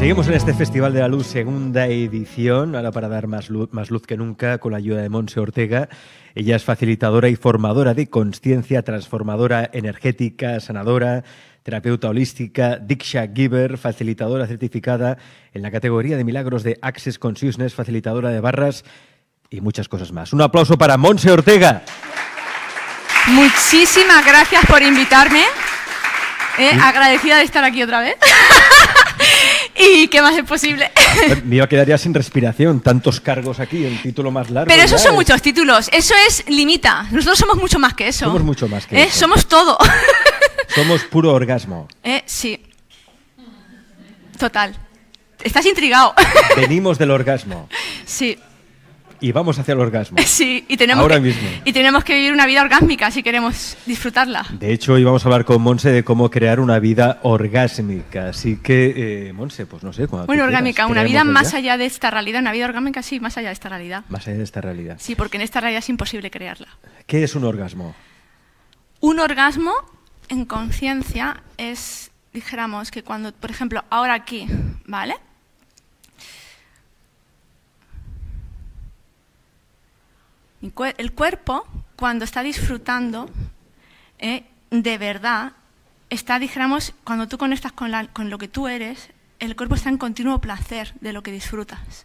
Seguimos en este Festival de la Luz, segunda edición, ahora para dar más luz que nunca, con la ayuda de Montse Ortega. Ella es facilitadora y formadora de conciencia, transformadora energética, sanadora, terapeuta holística, Diksha Giver, facilitadora certificada en la categoría de milagros de Access Consciousness, facilitadora de barras y muchas cosas más. Un aplauso para Montse Ortega. Muchísimas gracias por invitarme. Agradecida de estar aquí otra vez. ¿Y qué más es posible? Me iba a quedar ya sin respiración, tantos cargos aquí, el título más largo. Pero esos son muchos títulos, eso es limita. Nosotros somos mucho más que eso. Somos mucho más que eso. Somos todo. Somos puro orgasmo. Sí. Total. Estás intrigado. Venimos del orgasmo. Sí. Y vamos hacia el orgasmo. Sí, y tenemos ahora mismo. Y tenemos que vivir una vida orgásmica si queremos disfrutarla. De hecho, hoy vamos a hablar con Montse de cómo crear una vida orgásmica. Así que, Montse, pues no sé. Bueno, orgásmica, una vida más allá de esta realidad. Una vida orgásmica, sí, más allá de esta realidad. Más allá de esta realidad. Sí, porque en esta realidad es imposible crearla. ¿Qué es un orgasmo? Un orgasmo, en conciencia, es, dijéramos, que cuando, por ejemplo, ahora aquí, ¿vale? El cuerpo, cuando está disfrutando, de verdad, está, dijéramos, cuando tú conectas con lo que tú eres, el cuerpo está en continuo placer de lo que disfrutas,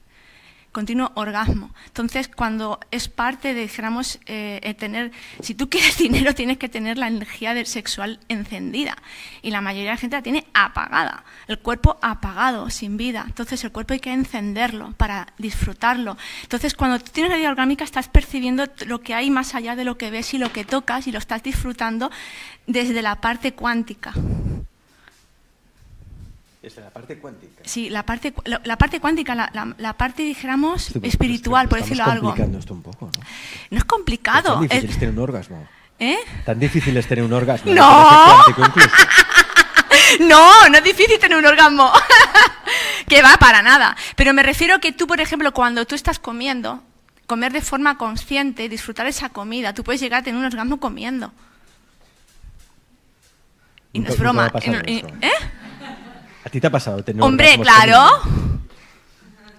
continuo orgasmo. Entonces, cuando es parte de, dijéramos, tener, si tú quieres dinero, tienes que tener la energía sexual encendida. Y la mayoría de la gente la tiene apagada, el cuerpo apagado, sin vida. Entonces, el cuerpo hay que encenderlo para disfrutarlo. Entonces, cuando tú tienes la vida orgánica, estás percibiendo lo que hay más allá de lo que ves y lo que tocas, y lo estás disfrutando desde la parte cuántica. Es la parte cuántica. Sí, la parte cuántica, la parte, dijéramos, espiritual, por decirlo algo. Estamos complicando esto un poco, ¿no? No es complicado. Tan difícil es tener un orgasmo. ¿Eh? Tan difícil es tener un orgasmo. ¡No! No, no es difícil tener un orgasmo. Que va, para nada. Pero me refiero a que tú, por ejemplo, cuando tú estás comiendo, comer de forma consciente, disfrutar esa comida, tú puedes llegar a tener un orgasmo comiendo. Y no es broma. ¿Eh? ¿A ti te ha pasado tener un orgasmo? ¡Hombre, claro!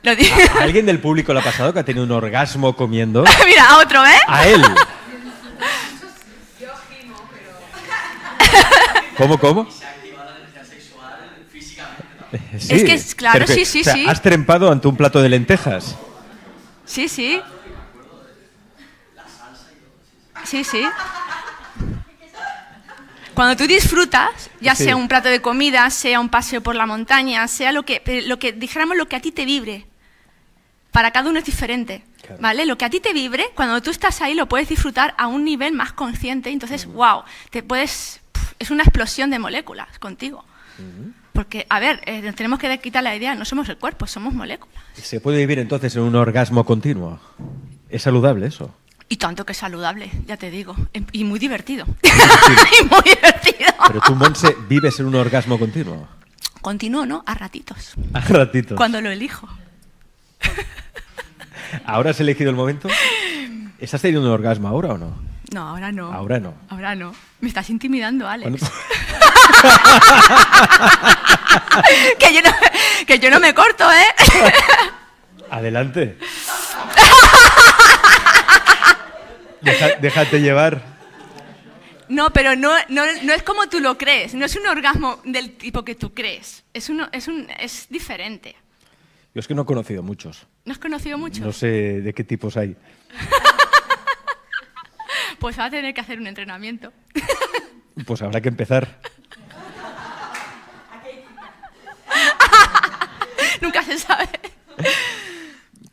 ¿A alguien del público le ha pasado que ha tenido un orgasmo comiendo? Mira, a otro, ¿eh? A él. Yo gimo, pero... ¿Cómo? Se ha activado la energía sexual físicamente. Sí, es que, claro, sí. O sea, has trempado ante un plato de lentejas. Sí. Sí. Cuando tú disfrutas, ya sea un plato de comida, sea un paseo por la montaña, sea lo que dijéramos, lo que a ti te vibre. Para cada uno es diferente, claro. ¿Vale? Lo que a ti te vibre, cuando tú estás ahí, lo puedes disfrutar a un nivel más consciente. Entonces, wow, te puedes... es una explosión de moléculas contigo. Porque, a ver, tenemos que quitar la idea, no somos el cuerpo, somos moléculas. ¿Se puede vivir entonces en un orgasmo continuo? ¿Es saludable eso? Y tanto que es saludable, ya te digo. Y muy divertido. Y muy divertido. Pero tú, Montse, vives en un orgasmo continuo. Continuo, ¿no? A ratitos. A ratitos. Cuando lo elijo. ¿Ahora has elegido el momento? ¿Estás teniendo un orgasmo ahora o no? No, ahora no. Ahora no. Ahora no. Me estás intimidando, Alex. que yo no me corto, ¿eh? Adelante. Déjate llevar. No, pero no es como tú lo crees. No es un orgasmo del tipo que tú crees. Es diferente. Yo es que no he conocido muchos. ¿No has conocido muchos? No sé de qué tipos hay. Pues va a tener que hacer un entrenamiento. Pues habrá que empezar. Nunca se sabe.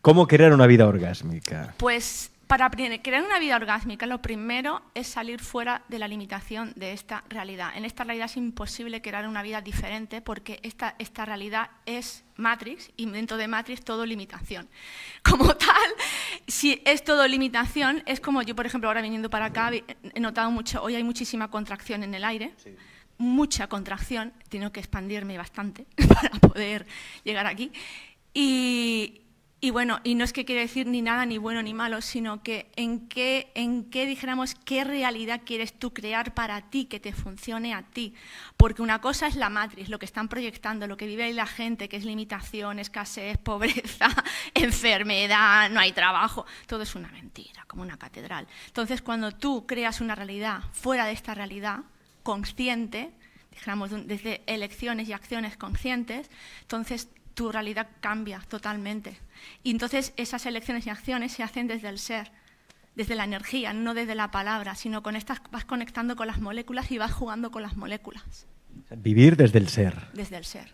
¿Cómo crear una vida orgásmica? Pues... para crear una vida orgásmica, lo primero es salir fuera de la limitación de esta realidad. En esta realidad es imposible crear una vida diferente porque esta realidad es Matrix, y dentro de Matrix todo limitación. Como tal, si es todo limitación, es como yo, por ejemplo, ahora viniendo para acá, he notado mucho, hoy hay muchísima contracción en el aire, sí. Mucha contracción, tengo que expandirme bastante para poder llegar aquí. Y Y bueno, y no es que quiera decir ni nada, ni bueno ni malo, sino que en qué dijéramos, qué realidad quieres tú crear para ti, que te funcione a ti. Porque una cosa es la Matrix, lo que están proyectando, lo que vive ahí la gente, que es limitación, escasez, pobreza, enfermedad, no hay trabajo. Todo es una mentira, como una catedral. Entonces, cuando tú creas una realidad fuera de esta realidad, consciente, dijéramos desde elecciones y acciones conscientes, entonces tu realidad cambia totalmente. Y entonces esas elecciones y acciones se hacen desde el ser, desde la energía, no desde la palabra, sino con estas vas conectando con las moléculas y vas jugando con las moléculas. Vivir desde el ser. Desde el ser.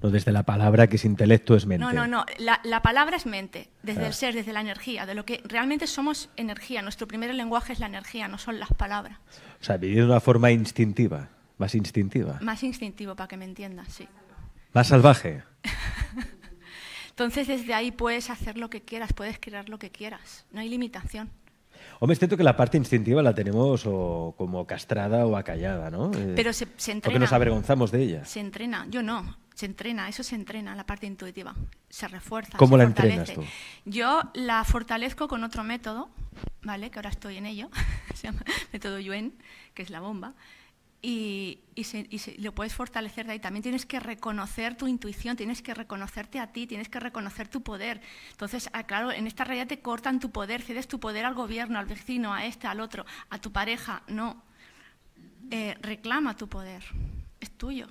No desde la palabra, que es intelecto, es mente. No, no, no. La palabra es mente, desde el ser, desde la energía, de lo que realmente somos energía. Nuestro primer lenguaje es la energía, no son las palabras. O sea, vivir de una forma instintiva, más instintiva. Más instintivo, para que me entiendas, sí. Más salvaje. Entonces, desde ahí puedes hacer lo que quieras, puedes crear lo que quieras. No hay limitación. Hombre, siento que la parte instintiva la tenemos o como castrada o acallada, ¿no? Pero se entrena. Porque nos avergonzamos de ella. Se entrena. Yo no. Se entrena. Eso se entrena, la parte intuitiva. Se refuerza. ¿Cómo la entrenas tú? Yo la fortalezco con otro método, ¿vale? Que ahora estoy en ello. Se llama método Yuen, que es la bomba. Y lo puedes fortalecer de ahí. También tienes que reconocer tu intuición, tienes que reconocerte a ti, tienes que reconocer tu poder. Entonces, claro, en esta realidad te cortan tu poder, cedes tu poder al gobierno, al vecino, a este, al otro, a tu pareja. No. Reclama tu poder. Es tuyo.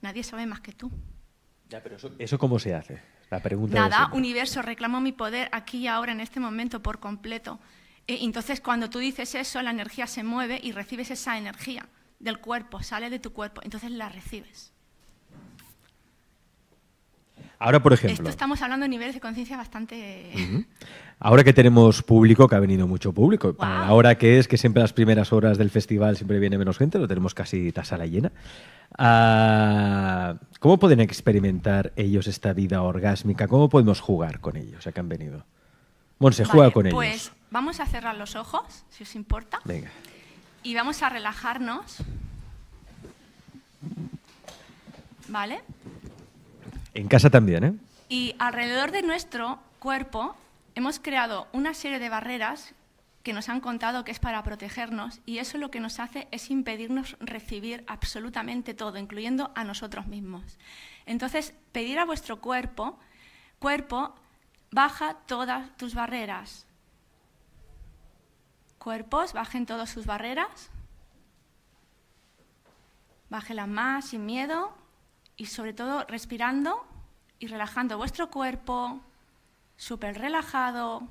Nadie sabe más que tú. Ya, pero ¿eso cómo se hace? La pregunta. Nada, universo, reclamo mi poder aquí y ahora, en este momento, por completo. Entonces, cuando tú dices eso, la energía se mueve y recibes esa energía del cuerpo, sale de tu cuerpo, entonces la recibes. Ahora, por ejemplo… Esto estamos hablando de niveles de conciencia bastante… Ahora que tenemos público, que ha venido mucho público, wow. Para la hora que es, que siempre las primeras horas del festival siempre viene menos gente, lo tenemos casi la sala llena. ¿Cómo pueden experimentar ellos esta vida orgásmica? ¿Cómo podemos jugar con ellos, ya que han venido? Montse, vale, juega con ellos. Pues vamos a cerrar los ojos, si os importa. Venga. Y vamos a relajarnos. ¿Vale? En casa también, ¿eh? Y alrededor de nuestro cuerpo hemos creado una serie de barreras que nos han contado que es para protegernos, y eso lo que nos hace es impedirnos recibir absolutamente todo, incluyendo a nosotros mismos. Entonces, pedir a vuestro cuerpo, baja todas tus barreras. Cuerpos, bajen todas sus barreras. Bájelas más, sin miedo, y sobre todo respirando y relajando vuestro cuerpo, súper relajado.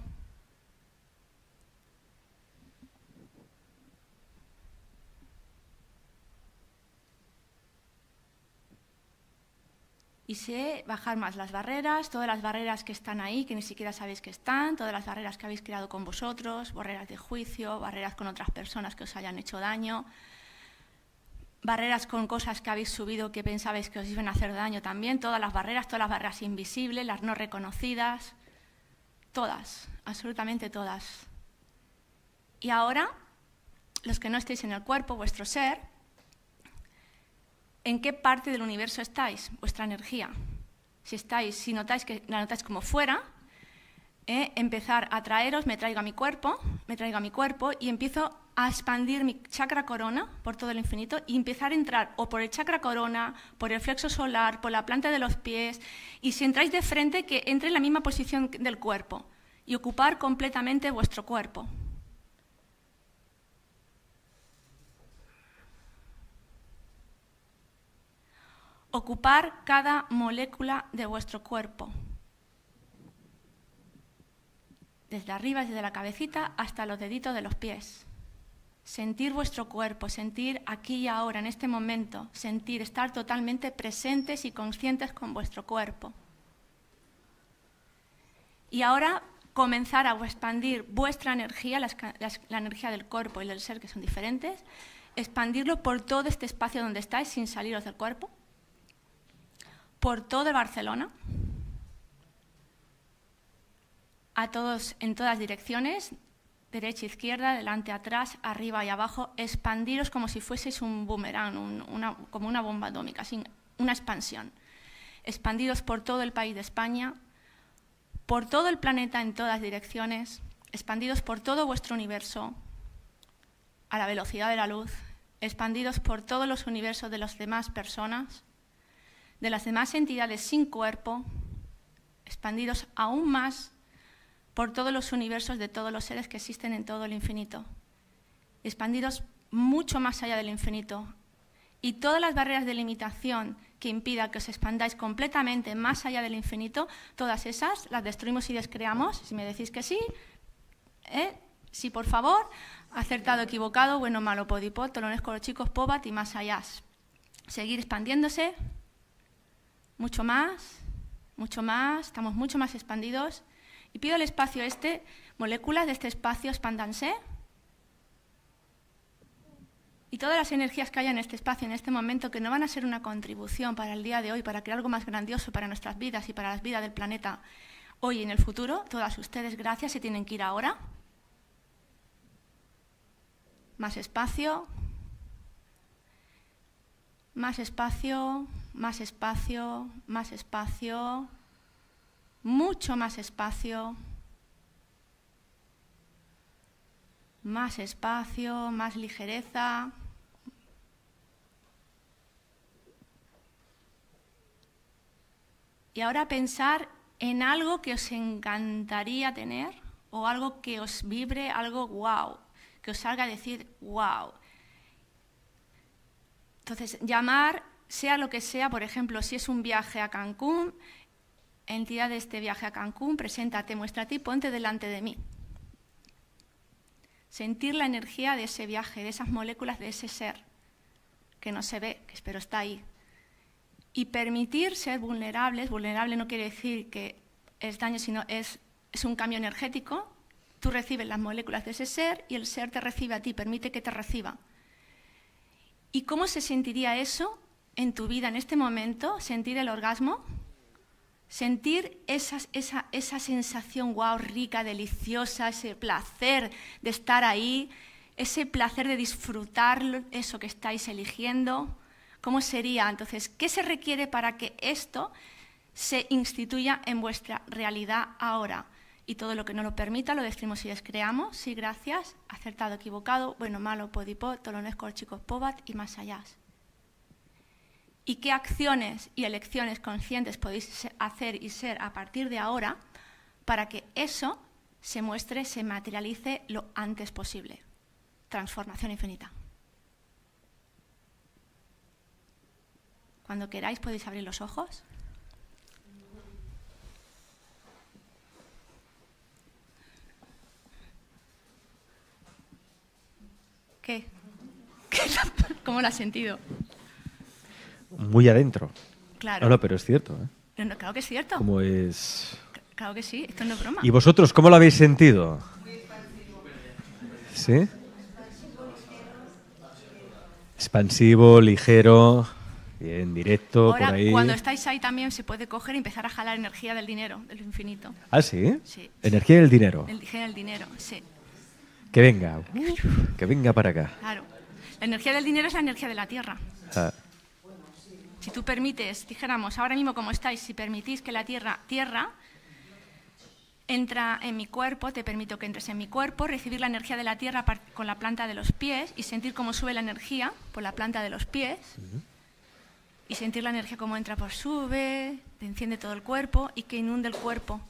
Y sé bajar más las barreras, todas las barreras que están ahí, que ni siquiera sabéis que están, todas las barreras que habéis creado con vosotros, barreras de juicio, barreras con otras personas que os hayan hecho daño, barreras con cosas que habéis subido que pensabais que os iban a hacer daño también, todas las barreras invisibles, las no reconocidas, todas, absolutamente todas. Y ahora, los que no estéis en el cuerpo, vuestro ser… ¿En qué parte del universo estáis? Vuestra energía. Si notáis que la notáis como fuera, empezar a traeros, me traigo a mi cuerpo y empiezo a expandir mi chakra corona por todo el infinito y empezar a entrar o por el chakra corona, por el plexo solar, por la planta de los pies, y si entráis de frente, que entre en la misma posición del cuerpo y ocupar completamente vuestro cuerpo. Ocupar cada molécula de vuestro cuerpo, desde arriba, desde la cabecita hasta los deditos de los pies. Sentir vuestro cuerpo, sentir aquí y ahora, en este momento, sentir, estar totalmente presentes y conscientes con vuestro cuerpo. Y ahora comenzar a expandir vuestra energía, la energía del cuerpo y del ser, que son diferentes, expandirlo por todo este espacio donde estáis sin saliros del cuerpo. Por todo Barcelona, a todos, en todas direcciones, derecha, izquierda, delante, atrás, arriba y abajo, expandiros como si fueseis un boomerang, como una bomba atómica, una expansión. Expandiros por todo el país de España, por todo el planeta en todas direcciones, expandidos por todo vuestro universo, a la velocidad de la luz, expandidos por todos los universos de las demás personas, de las demás entidades sin cuerpo, expandidos aún más por todos los universos de todos los seres que existen en todo el infinito, expandidos mucho más allá del infinito. Y todas las barreras de limitación que impida que os expandáis completamente más allá del infinito, todas esas las destruimos y descreamos. Si me decís que sí, sí, por favor, acertado, equivocado, bueno, malo, podipod, tolones con los chicos, pobat y más allá. Seguir expandiéndose, mucho más, mucho más, estamos mucho más expandidos. Y pido el espacio este, moléculas de este espacio, expándanse. Y todas las energías que haya en este espacio, en este momento, que no van a ser una contribución para el día de hoy, para crear algo más grandioso para nuestras vidas y para las vidas del planeta hoy y en el futuro, todas ustedes, gracias, se tienen que ir ahora. Más espacio, más espacio, más espacio, más espacio, mucho más espacio. Más espacio, más ligereza. Y ahora pensar en algo que os encantaría tener o algo que os vibre, algo wow, que os salga a decir wow. Entonces, llamar, sea lo que sea, por ejemplo, si es un viaje a Cancún, entidad de este viaje a Cancún, preséntate, muéstrate y ponte delante de mí. Sentir la energía de ese viaje, de esas moléculas, de ese ser que no se ve, pero está ahí. Y permitir ser vulnerables. Vulnerable no quiere decir que es daño, sino es un cambio energético. Tú recibes las moléculas de ese ser y el ser te recibe a ti, permite que te reciba. ¿Y cómo se sentiría eso en tu vida en este momento? Sentir el orgasmo, sentir esa sensación guau, rica, deliciosa, ese placer de estar ahí, ese placer de disfrutar eso que estáis eligiendo. ¿Cómo sería? Entonces, ¿qué se requiere para que esto se instituya en vuestra realidad ahora? Y todo lo que no lo permita lo destruimos y descreamos. Sí, gracias. Acertado, equivocado, bueno, malo, podipó, tolones, corchicos, pobat y más allá. ¿Y qué acciones y elecciones conscientes podéis hacer y ser a partir de ahora para que eso se muestre, se materialice lo antes posible? Transformación infinita. Cuando queráis podéis abrir los ojos. ¿Qué? ¿Cómo lo has sentido? Muy adentro. Claro. No, pero es cierto. No, claro que es cierto. ¿Cómo es? Claro que sí, esto no es broma. ¿Y vosotros cómo lo habéis sentido? Muy expansivo. ¿Sí? Expansivo, ligero, bien, directo, ahora, por ahí. Cuando estáis ahí también se puede coger y empezar a jalar energía del dinero, del infinito. ¿Ah, sí? Sí. Energía del dinero. Energía del dinero, sí. Que venga. Que venga para acá. Claro. La energía del dinero es la energía de la tierra. Ah. Si tú permites, dijéramos, ahora mismo como estáis, si permitís que la tierra entra en mi cuerpo, te permito que entres en mi cuerpo, recibir la energía de la tierra con la planta de los pies y sentir cómo sube la energía por la planta de los pies y sentir la energía como entra por sube, te enciende todo el cuerpo y que inunde el cuerpo.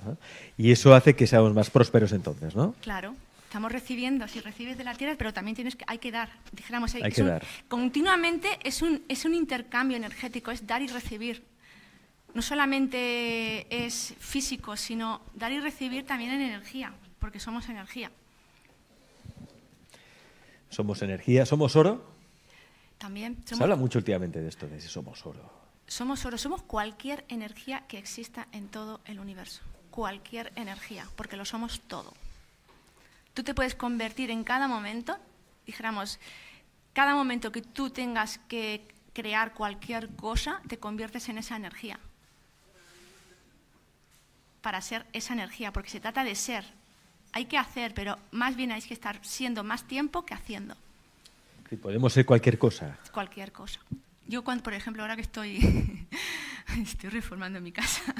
Ajá. Y eso hace que seamos más prósperos entonces, ¿no? Claro. Estamos recibiendo, si recibes de la tierra, pero también tienes que, hay que dar. Dijéramos, hay que dar. Continuamente es un intercambio energético, es dar y recibir. No solamente es físico, sino dar y recibir también en energía, porque somos energía. ¿Somos energía? ¿Somos oro? También. Se habla mucho últimamente de esto, de si somos oro. Somos oro, somos cualquier energía que exista en todo el universo. Cualquier energía, porque lo somos todo. Tú te puedes convertir en cada momento, dijéramos, cada momento que tú tengas que crear cualquier cosa, te conviertes en esa energía. Para ser esa energía, porque se trata de ser. Hay que hacer, pero más bien hay que estar siendo más tiempo que haciendo. Sí, podemos ser cualquier cosa. Cualquier cosa. Yo, por ejemplo, ahora que estoy reformando mi casa,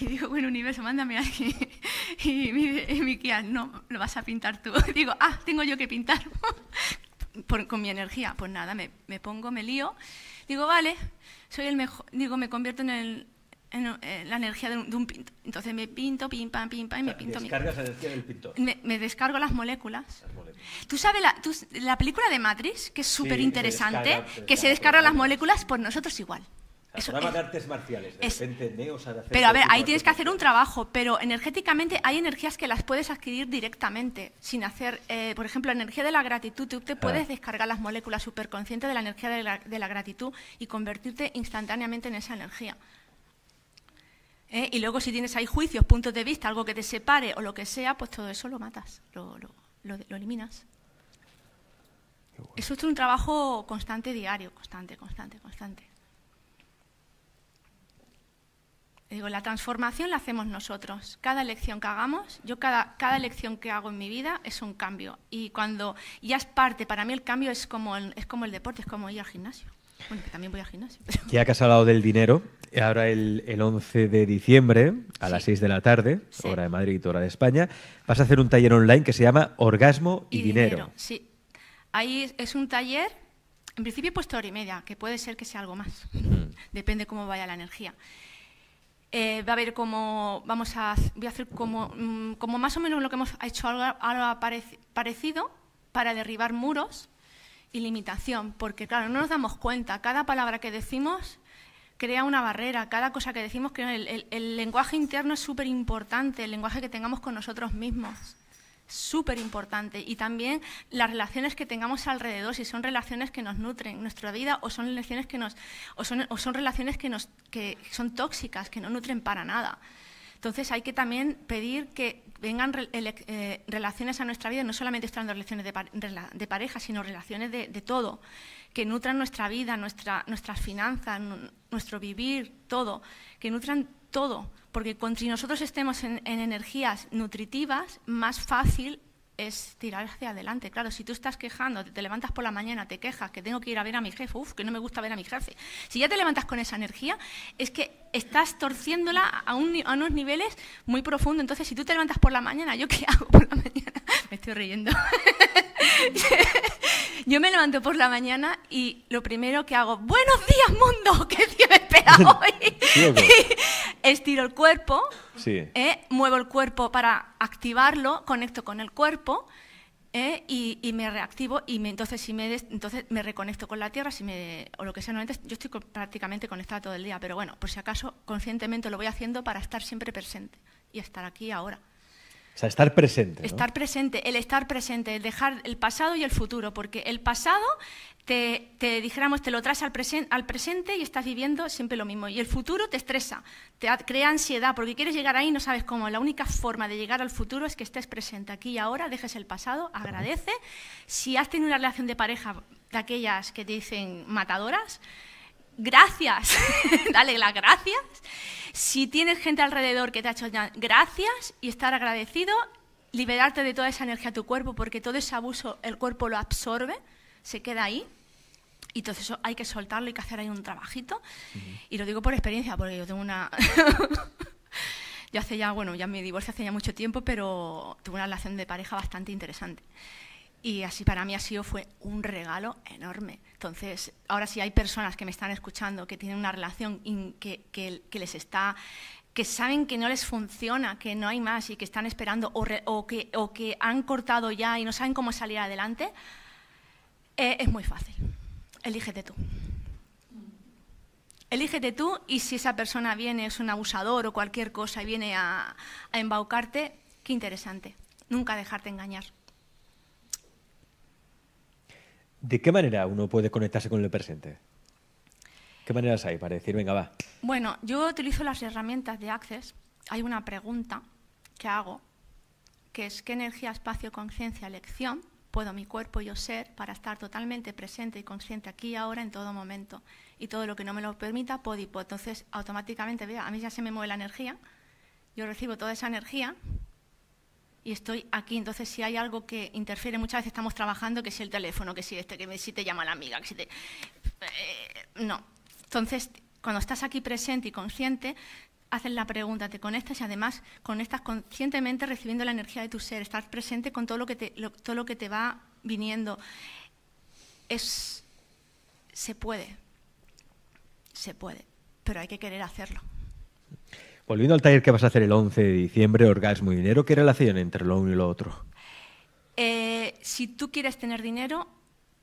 Y digo, bueno, universo, mándame aquí. Y mi guía, no, lo vas a pintar tú. Y digo, ah, tengo yo que pintar. Con mi energía. Pues nada, me pongo, me lío. Digo, vale, soy el mejor. Digo, me convierto en la energía de un pinto. Entonces me pinto, pim, pam, y me pinto. ¿Descargas energía del pintor? Me descargo las moléculas. ¿Tú sabes la película de Matrix, que es súper interesante, que se descargan las moléculas? Pues nosotros igual. Eso es, de artes marciales, de repente, pero a ver, ahí tienes que hacer un trabajo, pero energéticamente hay energías que las puedes adquirir directamente, sin hacer, por ejemplo, la energía de la gratitud, tú te puedes descargar las moléculas superconscientes de la energía de la gratitud y convertirte instantáneamente en esa energía. Y luego si tienes ahí juicios, puntos de vista, algo que te separe o lo que sea, pues todo eso lo matas, lo eliminas. Bueno. Eso es un trabajo constante, diario, constante. Digo, la transformación la hacemos nosotros. Cada elección que hagamos, yo cada elección que hago en mi vida es un cambio. Y cuando ya es parte, para mí el cambio es como el deporte, es como ir al gimnasio. Bueno, que también voy al gimnasio. Pero... Ya que has hablado del dinero, ahora el 11 de diciembre, a las 6 de la tarde, hora de Madrid y hora de España, vas a hacer un taller online que se llama Orgasmo y Dinero. Sí, ahí es un taller, en principio he puesto 1h30, que puede ser que sea algo más. Depende cómo vaya la energía. Va a haber como, voy a hacer como más o menos lo que hemos hecho, algo parecido para derribar muros y limitación, porque claro, no nos damos cuenta, cada palabra que decimos crea una barrera, cada cosa que decimos crea, el lenguaje interno es súper importante, el lenguaje que tengamos con nosotros mismos, súper importante, y también las relaciones que tengamos alrededor, si son relaciones que nos nutren nuestra vida o son relaciones que son tóxicas, que no nutren para nada. Entonces hay que también pedir que vengan relaciones a nuestra vida, no solamente estando relaciones de pareja, sino relaciones de todo, que nutran nuestra vida, nuestras finanzas, nuestro vivir, todo, que nutran todo, porque si nosotros estemos en energías nutritivas, más fácil es tirar hacia adelante. Claro, si tú estás quejando, te levantas por la mañana, te quejas, que tengo que ir a ver a mi jefe, uff, que no me gusta ver a mi jefe. Si ya te levantas con esa energía, es que estás torciéndola a unos niveles muy profundos. Entonces, si tú te levantas por la mañana, ¿yo qué hago por la mañana? Me estoy riendo. Yo me levanto por la mañana y lo primero que hago, ¡buenos días, mundo! ¿Qué día me espera hoy? Estiro el cuerpo, muevo el cuerpo para activarlo, conecto con el cuerpo y me reactivo. Y entonces me reconecto con la tierra, o lo que sea. Normalmente yo estoy prácticamente conectada todo el día, pero bueno, por si acaso, conscientemente lo voy haciendo para estar siempre presente y estar aquí ahora. O sea, estar presente, ¿no? Estar presente, el dejar el pasado y el futuro, porque el pasado te lo traes al presente y estás viviendo siempre lo mismo. Y el futuro te estresa, te crea ansiedad, porque quieres llegar ahí y no sabes cómo. La única forma de llegar al futuro es que estés presente aquí y ahora, dejes el pasado, agradece. Si has tenido una relación de pareja de aquellas que te dicen matadoras, gracias, dale las gracias. Si tienes gente alrededor que te ha hecho gracias y estar agradecido, liberarte de toda esa energía a tu cuerpo, porque todo ese abuso el cuerpo lo absorbe, se queda ahí, y entonces eso hay que soltarlo, hay que hacer ahí un trabajito. Y lo digo por experiencia, porque yo tengo una... ya me divorcié hace ya mucho tiempo, pero tuve una relación de pareja bastante interesante. Y así para mí fue un regalo enorme. Entonces, ahora sí hay personas que me están escuchando, que tienen una relación que saben que no les funciona, que no hay más y que están esperando o que han cortado ya y no saben cómo salir adelante, es muy fácil. Elígete tú. Elígete tú, y si esa persona viene, es un abusador o cualquier cosa y viene a embaucarte, qué interesante. Nunca dejarte engañar. ¿De qué manera uno puede conectarse con el presente? ¿Qué maneras hay para decir, venga, va? Bueno, yo utilizo las herramientas de Access. Hay una pregunta que hago, que es: ¿qué energía, espacio, conciencia, elección puedo mi cuerpo y yo ser para estar totalmente presente y consciente aquí y ahora en todo momento? Y todo lo que no me lo permita, puedo y puedo. Entonces, automáticamente, a mí ya se me mueve la energía, yo recibo toda esa energía y estoy aquí. Entonces, si hay algo que interfiere, muchas veces estamos trabajando, que si el teléfono, que si si te llama la amiga, que si te... no. Entonces, cuando estás aquí presente y consciente, haces la pregunta, te conectas y además conectas conscientemente recibiendo la energía de tu ser, estás presente con todo lo que te va viniendo. Se puede, pero hay que querer hacerlo. Volviendo al taller que vas a hacer el 11 de diciembre, Orgasmo y Dinero, ¿qué relación entre lo uno y lo otro? Si tú quieres tener dinero,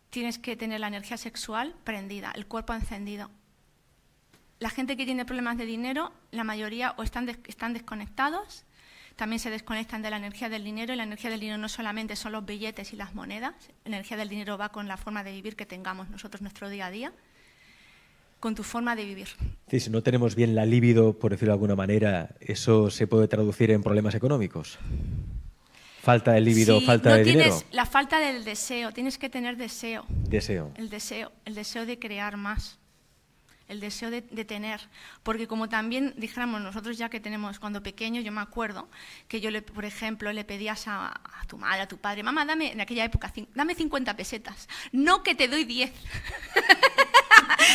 tienes que tener la energía sexual prendida, el cuerpo encendido. La gente que tiene problemas de dinero, la mayoría o están desconectados, también se desconectan de la energía del dinero, y la energía del dinero no solamente son los billetes y las monedas, la energía del dinero va con la forma de vivir que tengamos nosotros nuestro día a día, con tu forma de vivir. Sí, si no tenemos bien la libido, por decirlo de alguna manera, ¿eso se puede traducir en problemas económicos? Falta de libido, sí, falta de dinero. La falta del deseo, tienes que tener deseo. Deseo. El deseo de crear más, el deseo de tener. Porque como también dijéramos nosotros ya que tenemos, cuando pequeños, yo me acuerdo que yo, por ejemplo, le pedías a tu madre, a tu padre, mamá, dame, en aquella época, dame 50 pesetas, no que te doy 10.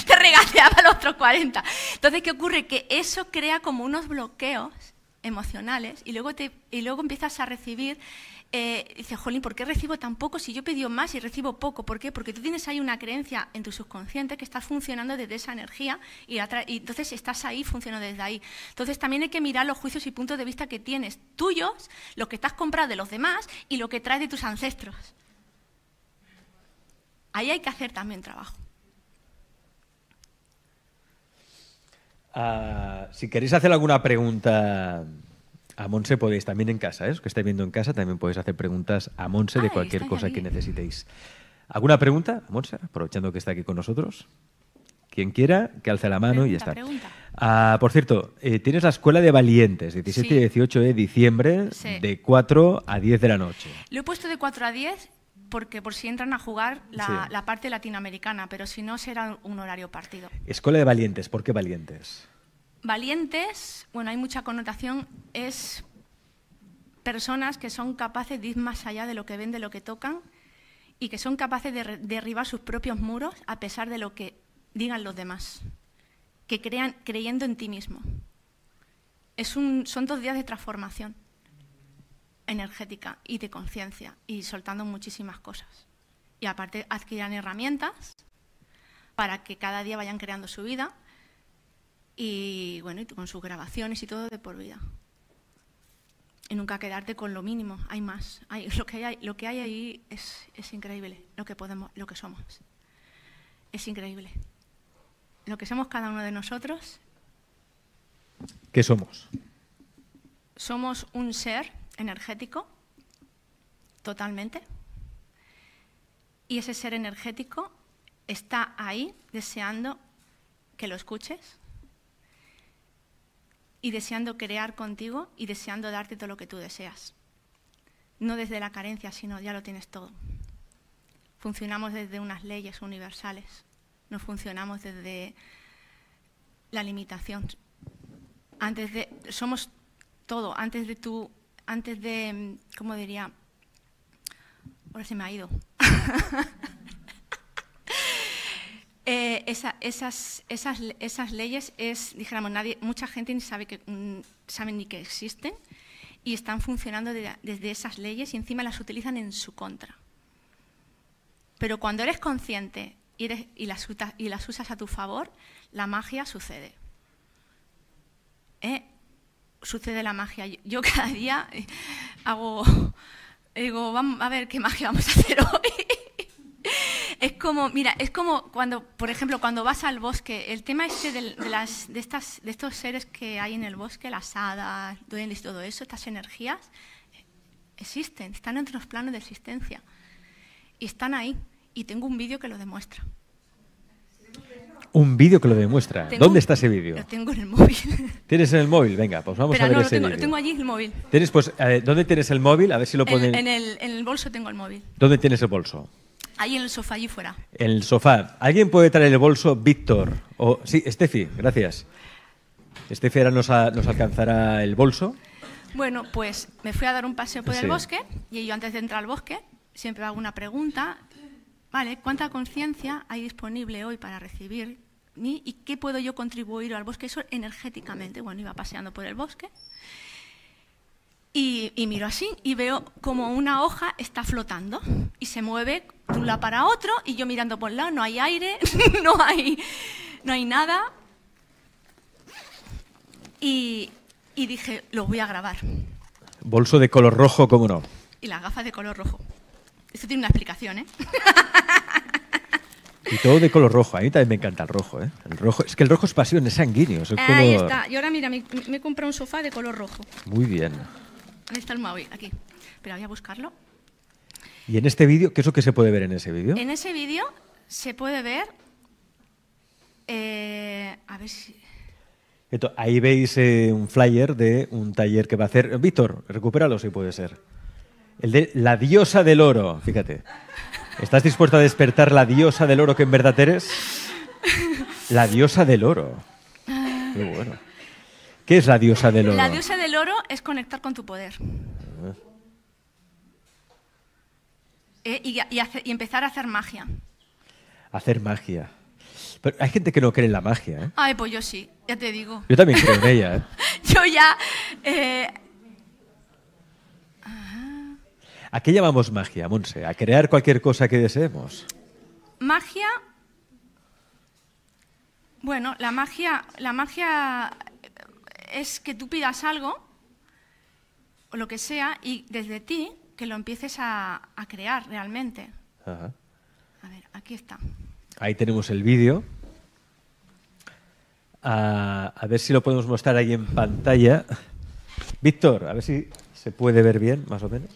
Te regateaba los otros 40. Entonces, ¿qué ocurre? Que eso crea como unos bloqueos emocionales y luego empiezas a recibir, dices, jolín, ¿por qué recibo tan poco si yo he pedido más y recibo poco? ¿Por qué? Porque tú tienes ahí una creencia en tu subconsciente que está funcionando desde esa energía y entonces estás ahí funcionando desde ahí. Entonces también hay que mirar los juicios y puntos de vista que tienes tuyos, los que estás comprado de los demás y lo que traes de tus ancestros. Ahí hay que hacer también trabajo. Si queréis hacer alguna pregunta a Montse, podéis también en casa, los que estáis viendo en casa, también podéis hacer preguntas a Montse de cualquier cosa que necesitéis. ¿Alguna pregunta a Montse? Aprovechando que está aquí con nosotros. Quien quiera, que alce la mano y ya está. Por cierto, tienes la Escuela de Valientes, 17 y 18 de diciembre, de 4 a 10 de la noche. Lo he puesto de 4 a 10 porque por si entran a jugar la parte latinoamericana, pero si no será un horario partido. Escuela de Valientes, ¿por qué Valientes? Valientes, bueno, hay mucha connotación, es personas que son capaces de ir más allá de lo que ven, de lo que tocan, y que son capaces de derribar sus propios muros a pesar de lo que digan los demás, que crean creyendo en ti mismo. Son 2 días de transformación energética y de conciencia, y soltando muchísimas cosas. Y aparte adquirirán herramientas para que cada día vayan creando su vida y, bueno, y con sus grabaciones y todo de por vida. Y nunca quedarte con lo mínimo, hay más. Lo que hay ahí es increíble, lo que somos. Es increíble. Lo que somos cada uno de nosotros. ¿Qué somos? Somos un ser energético, totalmente, y ese ser energético está ahí deseando que lo escuches y deseando crear contigo y deseando darte todo lo que tú deseas. No desde la carencia, sino ya lo tienes todo. Funcionamos desde unas leyes universales, no funcionamos desde la limitación. Somos todo, ¿cómo diría? Ahora se me ha ido. Esas leyes dijéramos, mucha gente ni sabe ni que existen y están funcionando desde esas leyes y encima las utilizan en su contra. Pero cuando eres consciente y las usas a tu favor, la magia sucede. Sucede la magia. Yo cada día digo, vamos a ver qué magia vamos a hacer hoy. Es como cuando, por ejemplo, cuando vas al bosque, el tema de estos seres que hay en el bosque, las hadas, duendes, todo eso, estas energías, existen, están en otros planos de existencia. Y están ahí. Y tengo un vídeo que lo demuestra. Un vídeo que lo demuestra. ¿Dónde está ese vídeo? Lo tengo en el móvil. ¿Tienes en el móvil? Venga, pues vamos a ver ese vídeo. Lo tengo allí, el móvil. ¿Dónde tienes el móvil? A ver si lo ponen. En el bolso tengo el móvil. ¿Dónde tienes el bolso? Ahí en el sofá, allí fuera. En el sofá. ¿Alguien puede traer el bolso? Víctor. Sí, Estefi, gracias. Estefi ahora nos alcanzará el bolso. Bueno, pues me fui a dar un paseo por el bosque y yo antes de entrar al bosque siempre hago una pregunta. Vale, ¿cuánta conciencia hay disponible hoy para recibir ¿Y qué puedo yo contribuir al bosque? Eso energéticamente. Bueno, iba paseando por el bosque y miro así y veo como una hoja está flotando y se mueve de un lado para otro y yo mirando por el lado, no hay aire, no hay nada. Y dije, lo voy a grabar. Bolso de color rojo, ¿cómo no? Y las gafas de color rojo. Esto tiene una explicación, ¿eh? Y todo de color rojo. A mí también me encanta el rojo, ¿eh? El rojo. Es que el rojo es pasión, es sanguíneo. Es como... Ahí está. Y ahora, mira, me he comprado un sofá de color rojo. Muy bien. Ahí está el móvil, aquí. Espera, voy a buscarlo. ¿Y en este vídeo? ¿Qué es lo que se puede ver en ese vídeo? En ese vídeo se puede ver... a ver si... Ahí veis un flyer de un taller que va a hacer... Víctor, recupéralo si puede ser. El de la diosa del oro, fíjate. ¿Estás dispuesto a despertar la diosa del oro que en verdad eres? La diosa del oro. Qué bueno. ¿Qué es la diosa del oro? La diosa del oro es conectar con tu poder. Y empezar a hacer magia. Hacer magia. Pero hay gente que no cree en la magia, ¿eh? Ay, pues yo sí, ya te digo. Yo también creo en ella, ¿eh? Yo ya... ¿A qué llamamos magia, Montse? ¿A crear cualquier cosa que deseemos? Magia... Bueno, la magia es que tú pidas algo, o lo que sea, y desde ti que lo empieces a crear realmente. Ajá. A ver, aquí está. Ahí tenemos el vídeo. A ver si lo podemos mostrar ahí en pantalla. Víctor, a ver si se puede ver bien, más o menos.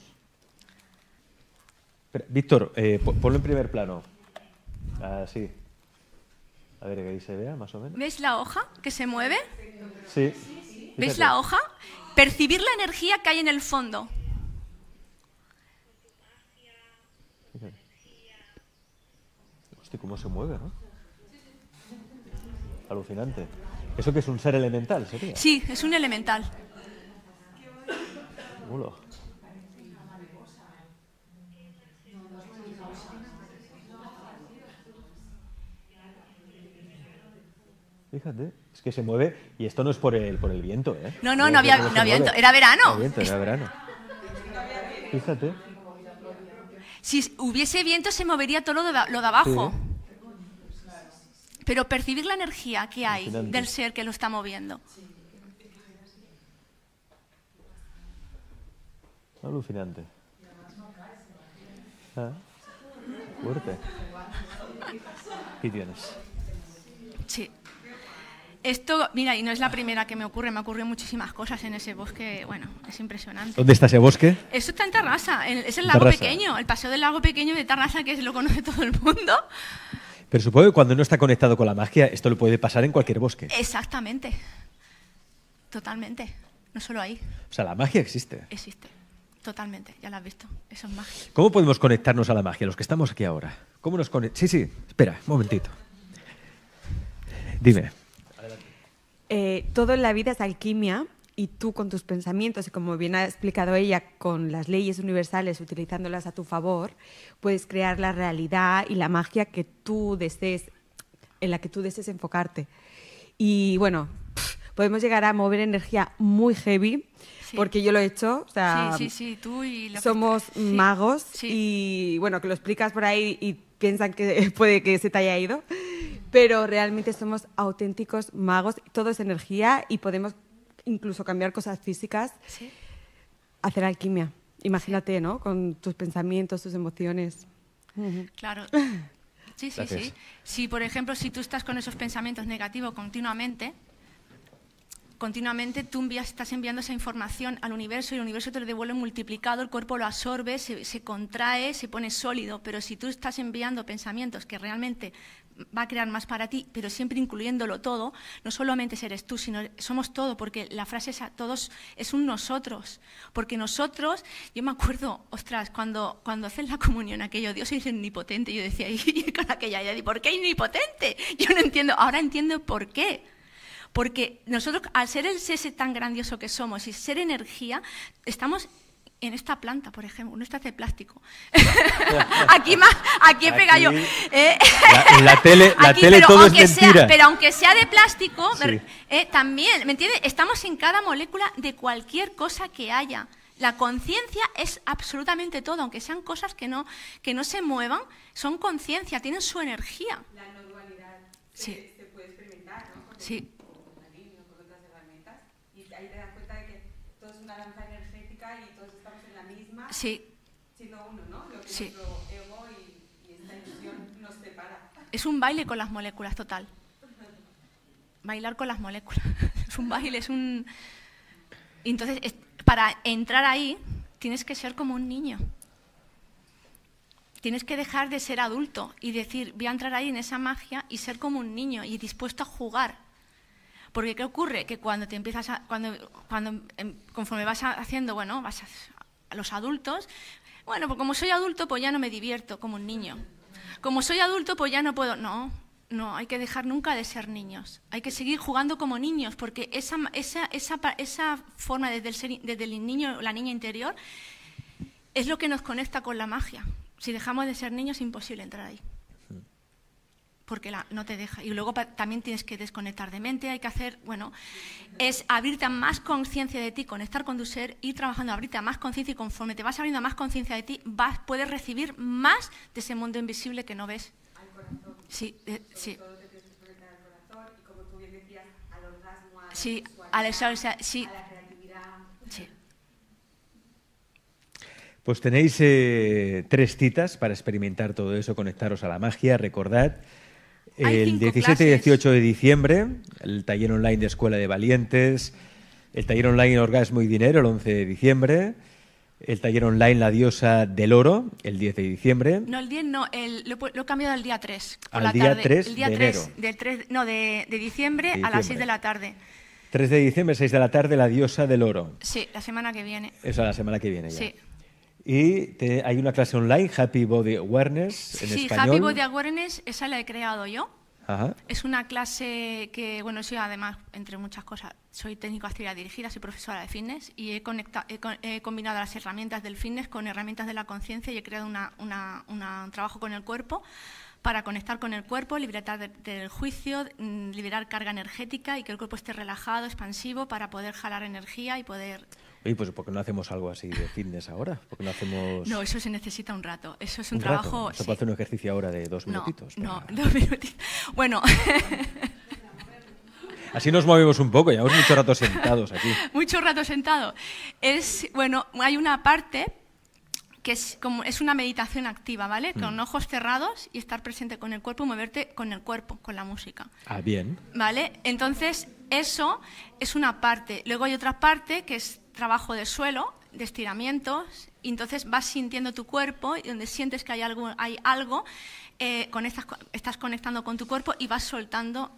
Víctor, ponlo en primer plano. Así. A ver, que ahí se vea, más o menos. ¿Veis la hoja que se mueve? Sí. ¿Veis la hoja? Percibir la energía que hay en el fondo. Hostia, cómo se mueve, ¿no? Alucinante. ¿Eso que es un ser elemental, sería? Sí, es un elemental. Ulo. Fíjate, es que se mueve, y esto no es por el viento, ¿eh? No había viento, era verano. No había viento, era verano. Fíjate. Si hubiese viento se movería todo lo de abajo. Sí. Pero percibir la energía que hay del ser que lo está moviendo. Alucinante. Ah, fuerte. ¿Qué tienes? Sí. Esto, mira, y no es la primera que me ocurre, me ocurren muchísimas cosas en ese bosque, bueno, es impresionante. ¿Dónde está ese bosque? Eso está en Terrassa, es el lago pequeño, el paseo del lago pequeño de Terrassa, que lo conoce todo el mundo. Pero supongo que cuando no está conectado con la magia, esto lo puede pasar en cualquier bosque. Exactamente, totalmente, no solo ahí. O sea, la magia existe. Existe, totalmente, ya la has visto, eso es magia. ¿Cómo podemos conectarnos a la magia, los que estamos aquí ahora? ¿Cómo nos conectamos? Sí, espera, un momentito. Dime. Todo en la vida es alquimia y tú con tus pensamientos y como bien ha explicado ella, con las leyes universales, utilizándolas a tu favor, puedes crear la realidad y la magia que tú desees, en la que tú desees enfocarte. Y bueno, podemos llegar a mover energía muy heavy, sí. Porque yo lo he hecho. O sea, sí, tú y la somos magos, sí. Y bueno, que lo explicas por ahí y piensan que puede que se te haya ido. Pero realmente somos auténticos magos, todo es energía y podemos incluso cambiar cosas físicas, sí. Hacer alquimia. Imagínate, sí. ¿No? Con tus pensamientos, tus emociones. Claro. Sí, sí, sí. Si, por ejemplo, si tú estás con esos pensamientos negativos continuamente tú estás enviando esa información al universo y el universo te lo devuelve multiplicado, el cuerpo lo absorbe, se contrae, se pone sólido, pero si tú estás enviando pensamientos que realmente va a crear más para ti, pero siempre incluyéndolo todo, no solamente eres tú, sino somos todo, porque la frase es a todos, es un nosotros, porque nosotros, yo me acuerdo, ostras, cuando hacen la comunión aquello, Dios es omnipotente, yo decía, y con aquella idea, ¿por qué omnipotente? Yo no entiendo, ahora entiendo por qué. Porque nosotros, al ser el ser tan grandioso que somos y ser energía, estamos en esta planta, por ejemplo, no está de plástico. aquí he pegado yo. La tele, la aquí, tele pero todo es mentira. Pero aunque sea de plástico, sí. También, ¿me entiendes? Estamos en cada molécula de cualquier cosa que haya. La conciencia es absolutamente todo, aunque sean cosas que no se muevan, son conciencia, tienen su energía. La no dualidad sí. Se puede experimentar, ¿no? Porque sí. Con la línea, con otras herramientas, y ahí te das cuenta de que todo es una danza energética y todos estamos en la misma, sí. Sino uno, ¿no? Lo que sí. Nuestro ego y esta ilusión nos separa. Es un baile con las moléculas, total. Bailar con las moléculas. Es un baile, es un... Entonces... Para entrar ahí, tienes que ser como un niño. Tienes que dejar de ser adulto y decir, voy a entrar ahí en esa magia y ser como un niño y dispuesto a jugar. Porque ¿qué ocurre? Que cuando te empiezas a, conforme vas haciendo, bueno, vas a los adultos, bueno, pues como soy adulto, pues ya no me divierto como un niño. Como soy adulto, pues ya no puedo, no, hay que dejar nunca de ser niños. Hay que seguir jugando como niños, porque esa forma desde el niño o la niña interior es lo que nos conecta con la magia. Si dejamos de ser niños, es imposible entrar ahí. Porque no te deja. Y luego también tienes que desconectar de mente, hay que hacer, bueno, es abrirte a más conciencia de ti, conectar con tu ser, ir trabajando, abrirte a más conciencia y conforme te vas abriendo a más conciencia de ti, puedes recibir más de ese mundo invisible que no ves. Sí, sí. Sí, a la creatividad. Sí. Pues tenéis 3 citas para experimentar todo eso, conectaros a la magia. Recordad, el 17 y 18 de diciembre, el taller online de Escuela de Valientes, el taller online Orgasmo y Dinero, el 11 de diciembre... El taller online La Diosa del Oro, el 10 de diciembre. No, el 10 no, lo he cambiado al día 3. Al día 3 de enero. Del 3, no, de diciembre a las 6 de la tarde. 3 de diciembre, 6 de la tarde, La Diosa del Oro. Sí, la semana que viene. Esa, la semana que viene ya. Sí. Y hay una clase online, HappyBodyAwareness, en español. Sí, HappyBodyAwareness, esa la he creado yo. Ajá. Es una clase que, bueno, soy además, entre muchas cosas, soy técnico de actividad dirigida, soy profesora de fitness y he combinado las herramientas del fitness con herramientas de la conciencia y he creado un trabajo con el cuerpo para conectar con el cuerpo, liberar del juicio, liberar carga energética y que el cuerpo esté relajado, expansivo, para poder jalar energía y poder... Oye, pues ¿por qué no hacemos algo así de fitness ahora? ¿Por qué no hacemos...? No, eso se necesita un rato. Eso es un trabajo... ¿Se puede hacer un ejercicio ahora de 2 minutitos? No, para... no, 2 minutitos. Bueno... Así nos movemos un poco, llevamos mucho rato sentados aquí. Mucho rato sentado. Es, bueno, hay una parte que es una meditación activa, ¿vale? Con ojos cerrados y estar presente con el cuerpo y moverte con el cuerpo, con la música. Ah, bien. ¿Vale? Entonces, eso es una parte. Luego hay otra parte que es... trabajo de suelo, de estiramientos, y entonces vas sintiendo tu cuerpo y donde sientes que hay algo estás conectando con tu cuerpo y vas soltando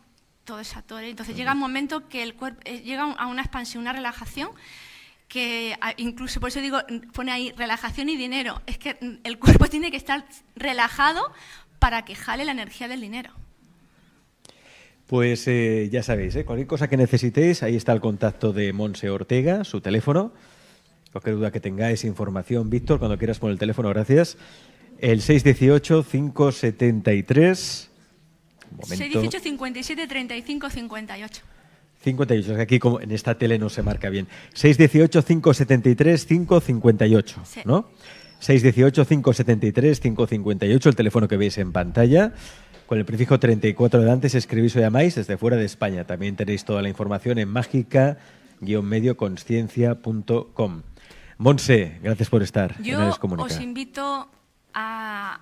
todo esa torre. Entonces llega un momento que el cuerpo llega a una expansión, una relajación, que incluso, por eso digo, pone ahí relajación y dinero. Es que el cuerpo tiene que estar relajado para que jale la energía del dinero. Pues ya sabéis, cualquier cosa que necesitéis, ahí está el contacto de Montse Ortega, su teléfono. Cualquier duda que tengáis, información, Víctor, cuando quieras poner el teléfono, gracias. El 618-573... 618-57-35-58. 58, es que aquí como en esta tele no se marca bien. 618-573-558, sí. ¿No? 618-573-558, el teléfono que veis en pantalla. Con el prefijo 34 delante, si escribís o llamáis desde fuera de España. También tenéis toda la información en magica-consciencia.com. Montse, gracias por estar. Yo os invito a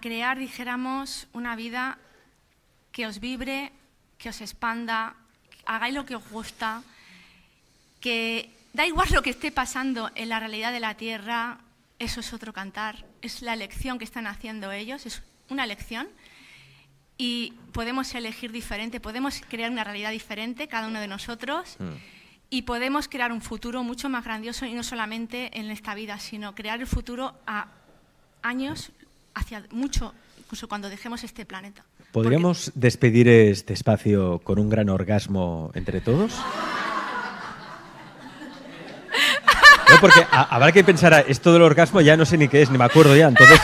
crear, dijéramos, una vida que os vibre, que os expanda, hagáis lo que os gusta, que da igual lo que esté pasando en la realidad de la Tierra, eso es otro cantar, es la elección que están haciendo ellos, es una elección. Y podemos elegir diferente, podemos crear una realidad diferente, cada uno de nosotros, y podemos crear un futuro mucho más grandioso, y no solamente en esta vida, sino crear el futuro a años, hacia mucho, incluso cuando dejemos este planeta. ¿Podríamos despedir este espacio con un gran orgasmo entre todos? porque habrá que pensar, esto del orgasmo ya no sé ni qué es, ni me acuerdo ya, entonces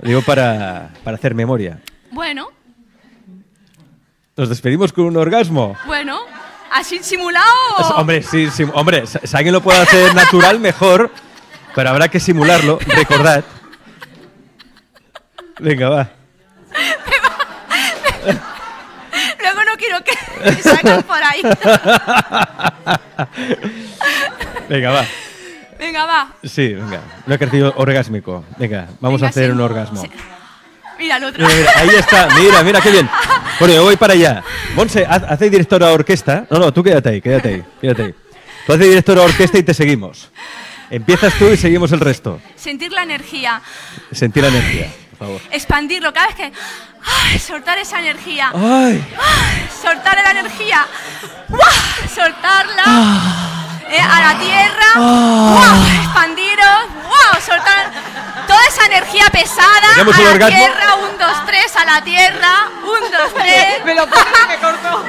digo para hacer memoria. Bueno. ¿Nos despedimos con un orgasmo? Bueno, así simulado. Hombre, sí, sí, hombre, si alguien lo puede hacer natural, mejor, pero habrá que simularlo, recordad. Venga, va. Luego no quiero que me saquen por ahí. Venga, va. Venga, va. Sí, venga. Un ejercicio orgásmico. Venga, vamos a hacer sí. Un orgasmo. Sí. Mira el otro. Mira, mira, ahí está. Mira, mira, qué bien. Bueno, yo voy para allá. Montse, hacéis directora de orquesta. No, no, tú quédate ahí, quédate ahí. Quédate ahí. Tú haces directora de orquesta y te seguimos. Empiezas tú y seguimos el resto. Sentir la energía. Sentir la energía. Expandirlo, cada vez que... ¡Ay! Soltar esa energía. ¡Ay! ¡Ay! Soltar la energía. ¡Uah! Soltarla a la tierra. ¡Uah! Expandiros. ¡Wow! Soltar toda esa energía pesada. Tenemos a la tierra. 1, 2, 3. A la tierra. 1, 2, 3. Me lo puse y me cortó.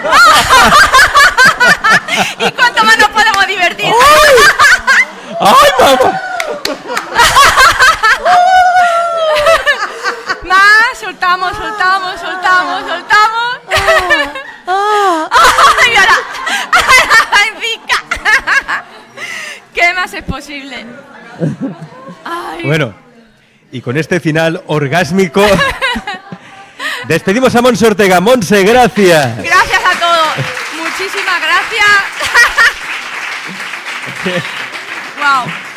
¿Y cuánto más nos podemos divertir? ¡Ay, ay mamá! Más, soltamos, soltamos, soltamos, soltamos. Y ahora, pica. ¿Qué más es posible? Ay. Bueno, y con este final orgásmico, despedimos a Montse Ortega. Montse, gracias. Gracias a todos. Muchísimas gracias. Wow.